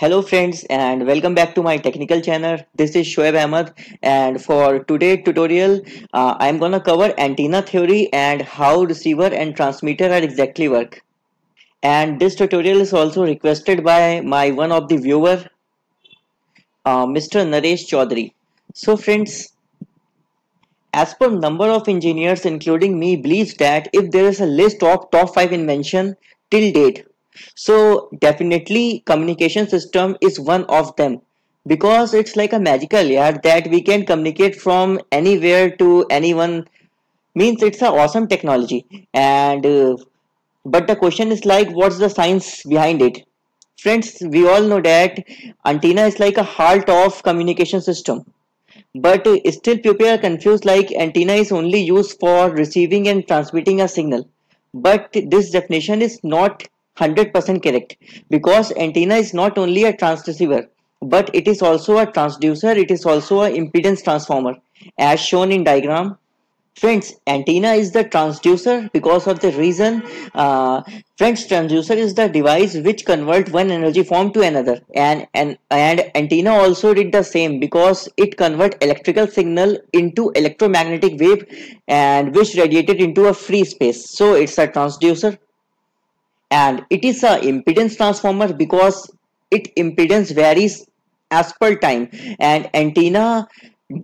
Hello friends and welcome back to my technical channel. This is Shoaib Ahmed, and for today's tutorial I'm gonna cover antenna theory and how receiver and transmitter are exactly work. And this tutorial is also requested by my one of the viewer, Mr. Naresh Chaudhary. So friends, as per number of engineers including me believes that if there is a list of top 5 invention till date, so definitely communication system is one of them, because it's like a magical yard that we can communicate from anywhere to anyone. Means it's an awesome technology, and but the question is like, what's the science behind it? Friends, we all know that antenna is like a heart of communication system, but still people are confused like antenna is only used for receiving and transmitting a signal. But this definition is not 100% correct, because antenna is not only a transceiver, but it is also a transducer. It is also an impedance transformer, as shown in diagram. Friends, antenna is the transducer because of the reason. Friends, transducer is the device which converts one energy form to another, and antenna also did the same, because it converts electrical signal into electromagnetic wave, and which radiated into a free space. So it's a transducer. And it is a impedance transformer because it impedance varies as per time, and antenna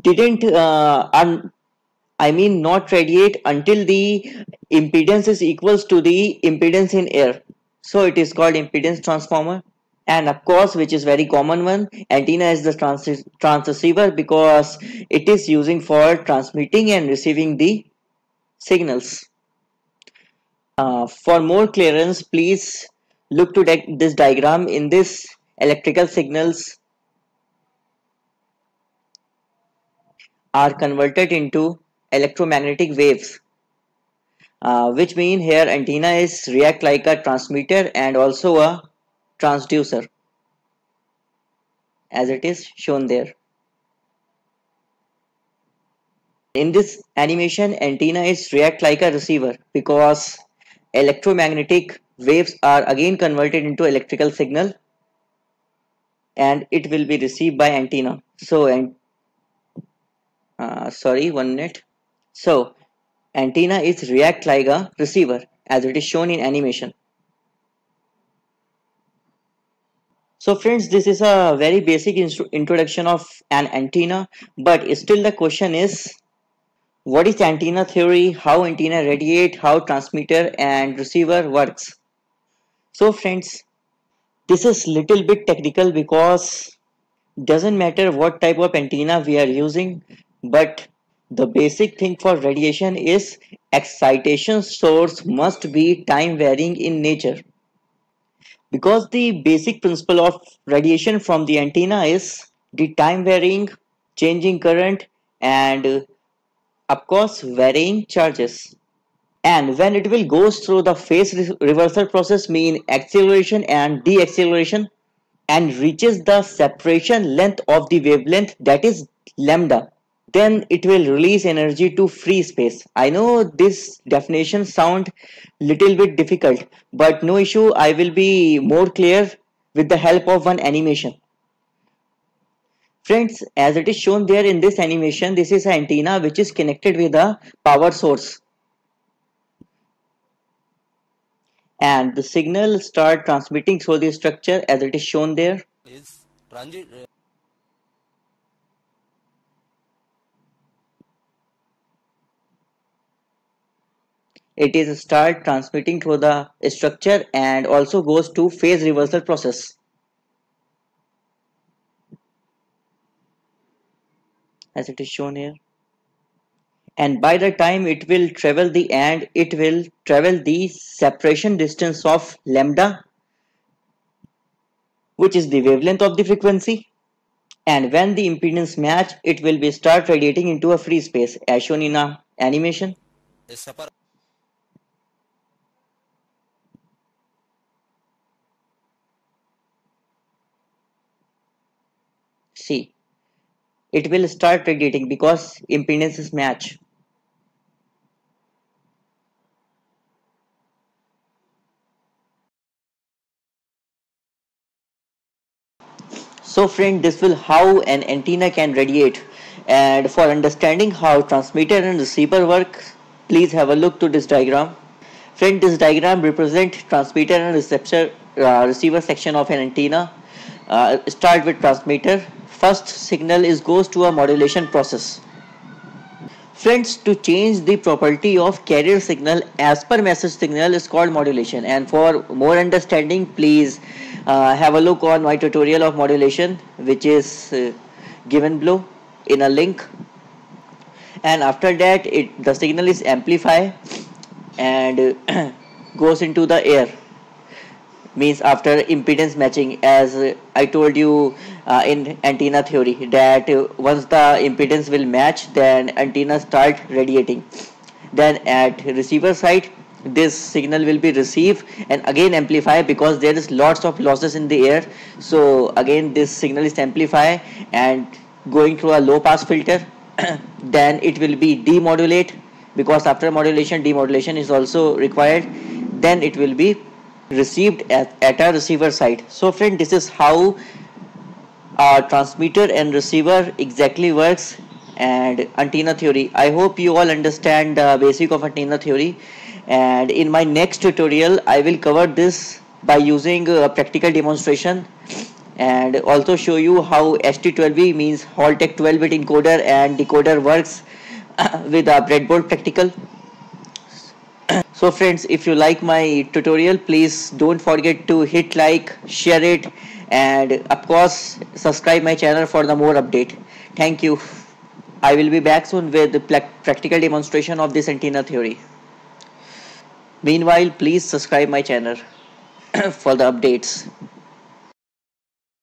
didn't not radiate until the impedance is equals to the impedance in air. So it is called impedance transformer. And of course, which is very common one, antenna is the transceiver because it is using for transmitting and receiving the signals. For more clearance, please look to this diagram. In this electrical signals are converted into electromagnetic waves, which mean here antenna is react like a transmitter and also a transducer, as it is shown there. In this animation, antenna is react like a receiver because electromagnetic waves are again converted into electrical signal, and it will be received by antenna. So, So, antenna is react like a receiver, as it is shown in animation. So friends, this is a very basic introduction of an antenna, but still the question is, what is antenna theory, how antenna radiate, how transmitter and receiver works? So friends, this is little bit technical because doesn't matter what type of antenna we are using, but the basic thing for radiation is excitation source must be time varying in nature. Because the basic principle of radiation from the antenna is the time varying, changing current, and of course varying charges. And when it will goes through the phase reversal process, mean acceleration and deacceleration, and reaches the separation length of the wavelength, that is lambda, then it will release energy to free space. I know this definition sound little bit difficult, but no issue, I will be more clear with the help of one animation. Friends, as it is shown there in this animation, this is an antenna which is connected with a power source. And the signal start transmitting through the structure, as it is shown there. It is start transmitting through the structure and also goes to phase reversal process. As it is shown here, and by the time it will travel the end, it will travel the separation distance of lambda, which is the wavelength of the frequency, and when the impedance match, it will be start radiating into a free space, as shown in a animation. See, it will start radiating because impedances match. So friend, this will how an antenna can radiate, and for understanding how transmitter and receiver work, please have a look to this diagram. Friend, this diagram represents transmitter and receiver section of an antenna. Start with transmitter. First signal is goes to a modulation process. Friends, to change the property of carrier signal as per message signal is called modulation, and for more understanding please have a look on my tutorial of modulation, which is given below in a link. And after that the signal is amplified and goes into the air, means after impedance matching, as I told you in antenna theory that once the impedance will match, then antenna start radiating. Then at receiver side this signal will be received and again amplified, because there is lots of losses in the air, so again this signal is amplified and going through a low pass filter. Then it will be demodulate, because after modulation demodulation is also required. Then it will be received at a receiver side. So friend, this is how our transmitter and receiver exactly works and antenna theory. I hope you all understand the basic of antenna theory, and in my next tutorial I will cover this by using a practical demonstration, and also show you how HT12B means Holtec 12-bit encoder and decoder works with a breadboard practical. So friends, if you like my tutorial, please don't forget to hit like, share it, and of course subscribe my channel for the more update. Thank you. I will be back soon with the practical demonstration of this antenna theory. Meanwhile, please subscribe my channel for the updates.